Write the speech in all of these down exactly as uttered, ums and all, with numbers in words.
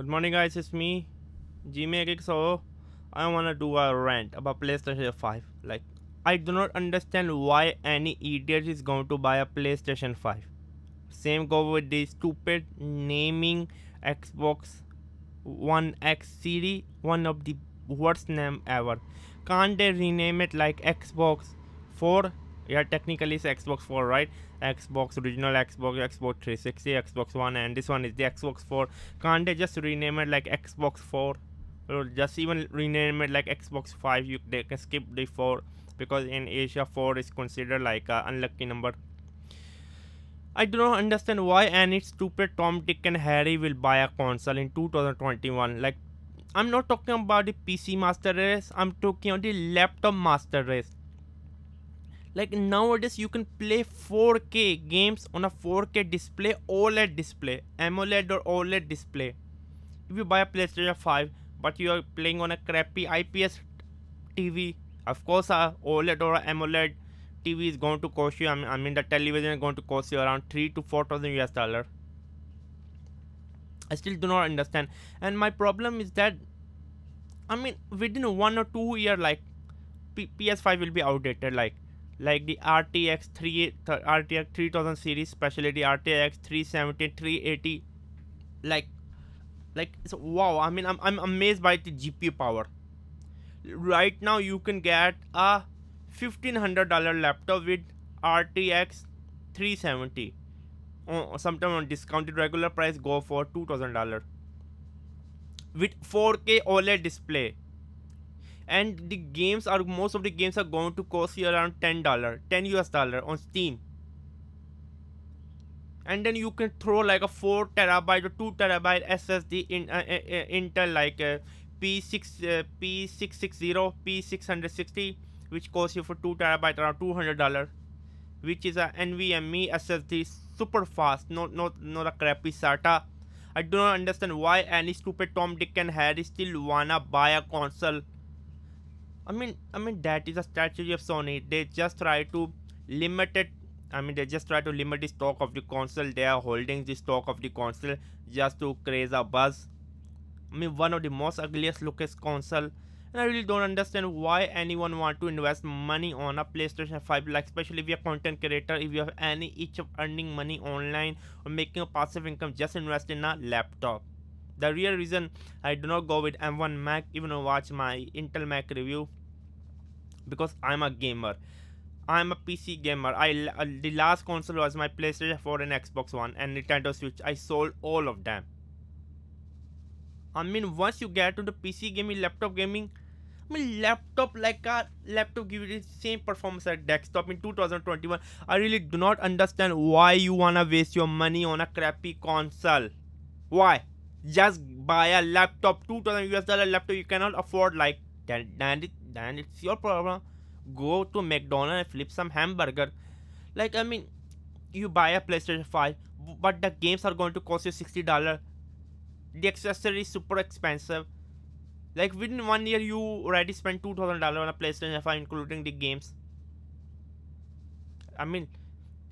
Good morning guys, it's me Gmake. So I wanna do a rant about PlayStation five. Like, I do not understand why any idiot is going to buy a PlayStation five. Same go with the stupid naming Xbox One X series, one of the worst name ever. Can't they rename it like Xbox four? Yeah, technically it's Xbox four, right? Xbox original, Xbox, Xbox three sixty, Xbox one, and this one is the Xbox four. Can't they just rename it like Xbox four? Or just even rename it like Xbox five. You they can skip the four, because in Asia four is considered like an unlucky number. I do not understand why any stupid Tom, Dick and Harry will buy a console in two thousand twenty-one. Like, I'm not talking about the P C master race, I'm talking about the laptop master race. Like, nowadays you can play four K games on a four K display, OLED display, AMOLED or OLED display. If you buy a PlayStation five, but you are playing on a crappy I P S T V, of course a OLED or a AMOLED T V is going to cost you, I mean, I mean the television is going to cost you around three to four thousand U S dollars. I still do not understand. And my problem is that, I mean, within one or two year, like P PS5 will be outdated. Like like the R T X three, R T X three thousand series, especially the R T X three seventy, three eighty. Like, like so wow! I mean, I'm I'm amazed by the G P U power. Right now, you can get a fifteen hundred dollar laptop with R T X three seventy. Oh, sometime on discounted regular price go for two thousand dollars with four K OLED display, and the games are most of the games are going to cost you around ten dollars ten U S dollar on Steam. And then you can throw like a four terabyte or two terabyte S S D in uh, uh, uh, Intel like uh, P six uh, P six sixty, P six sixty, which costs you for two terabyte around two hundred dollars, which is a NVMe S S D, super fast, not not not a crappy SATA. I do not understand why any stupid Tom, Dick and Harry still wanna buy a console. I mean, I mean that is a strategy of Sony. They just try to limit it. I mean, they just try to limit the stock of the console. They are holding the stock of the console just to create a buzz. I mean, one of the most ugliest looking console. And I really don't understand why anyone want to invest money on a PlayStation five, like especially if you're a content creator, if you have any itch of earning money online or making a passive income, just invest in a laptop. The real reason I do not go with M one Mac, even watch my Intel Mac review, because I'm a gamer. I'm a P C gamer. I uh, the last console was my PlayStation four and Xbox one and Nintendo Switch. I sold all of them. I mean, once you get to the P C gaming, laptop gaming, I mean, laptop like a laptop give you the same performance as desktop in two thousand twenty-one. I really do not understand why you wanna waste your money on a crappy console. Why? Just buy a laptop, two thousand U S dollar laptop you cannot afford. Like, then, then, it, then it's your problem. Go to McDonald's and flip some hamburger. Like, I mean, you buy a PlayStation five, but the games are going to cost you sixty dollars. The accessory is super expensive. Like, within one year you already spent two thousand dollars on a PlayStation five including the games. I mean,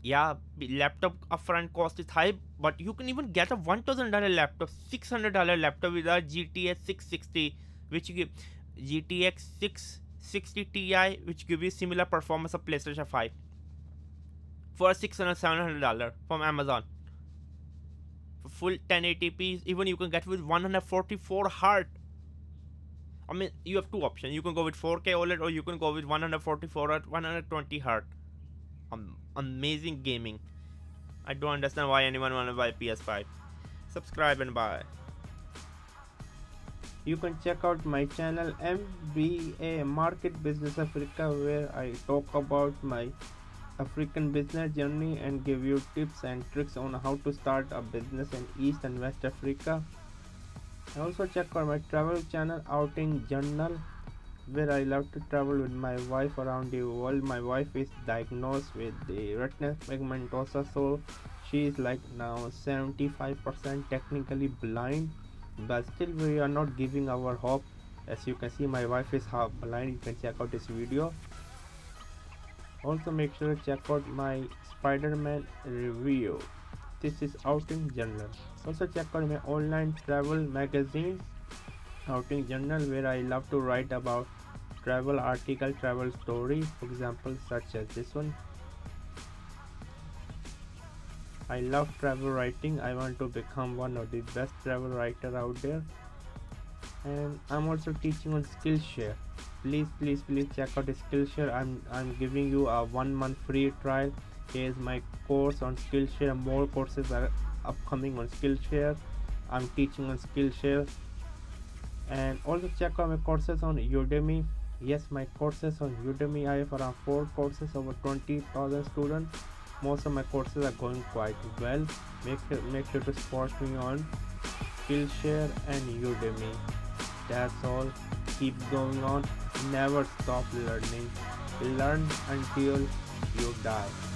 yeah, laptop upfront cost is high, but you can even get a one thousand dollar laptop, six hundred dollar laptop with a G T X six sixty, which give G T X six sixty T I, which give you similar performance of PlayStation five for six hundred to seven hundred dollars from Amazon. Full ten eighty p, even you can get with one hundred forty-four hertz. I mean, you have two options. You can go with four K OLED or you can go with one hundred forty-four hertz, one hundred twenty hertz. Um, amazing gaming. I don't understand why anyone wanna buy P S five. Subscribe and buy. You can check out my channel M B A Market Business Africa, where I talk about my African business journey and give you tips and tricks on how to start a business in East and West Africa. I also check out my travel channel Outing Journal, where I love to travel with my wife around the world. My wife is diagnosed with the retinitis pigmentosa, so she is like now seventy-five percent technically blind, but still we are not giving our hope. As you can see, my wife is half blind. You can check out this video. Also, make sure to check out my Spider-Man review. This is Outing Journal. Also check out my online travel magazine Outing Journal, where I love to write about travel article, travel stories, examples such as this one. I love travel writing. I want to become one of the best travel writer out there. And I'm also teaching on Skillshare. Please, please, please check out Skillshare. I'm I'm giving you a one month free trial. Here's my course on Skillshare. More courses are upcoming on Skillshare. I'm teaching on Skillshare. And also check out my courses on Udemy. Yes, my courses on Udemy. I have around four courses, over twenty thousand students. Most of my courses are going quite well. Make sure, make sure to support me on Skillshare and Udemy. That's all. Keep going on. Never stop learning. Learn until you die.